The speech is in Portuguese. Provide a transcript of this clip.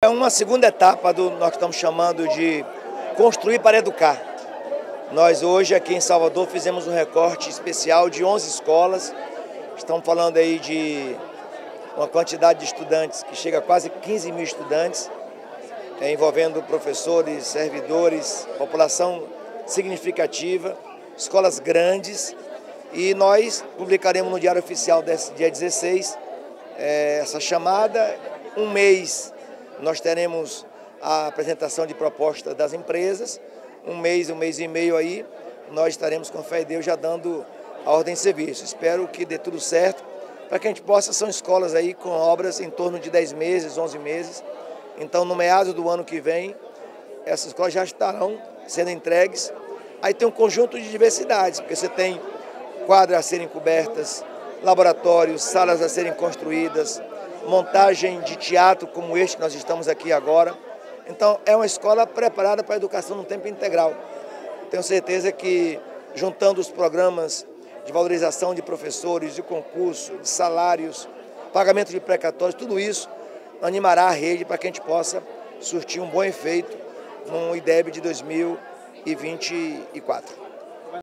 É uma segunda etapa do nós estamos chamando de Construir para Educar. Nós hoje aqui em Salvador fizemos um recorte especial de 11 escolas. Estamos falando aí de uma quantidade de estudantes que chega a quase 15 mil estudantes, envolvendo professores, servidores, população significativa, escolas grandes. E nós publicaremos no Diário Oficial desse dia 16 essa chamada, um mês. Nós teremos a apresentação de proposta das empresas, um mês e meio aí, nós estaremos, com fé em Deus, já dando a ordem de serviço. Espero que dê tudo certo, para que a gente possa, são escolas aí com obras em torno de 10 meses, 11 meses. Então, no meado do ano que vem, essas escolas já estarão sendo entregues. Aí tem um conjunto de diversidades, porque você tem quadras a serem cobertas, laboratórios, salas a serem construídas, montagem de teatro como este que nós estamos aqui agora. Então, é uma escola preparada para a educação no tempo integral. Tenho certeza que, juntando os programas de valorização de professores, de concurso, de salários, pagamento de precatórios, tudo isso animará a rede para que a gente possa surtir um bom efeito no IDEB de 2024.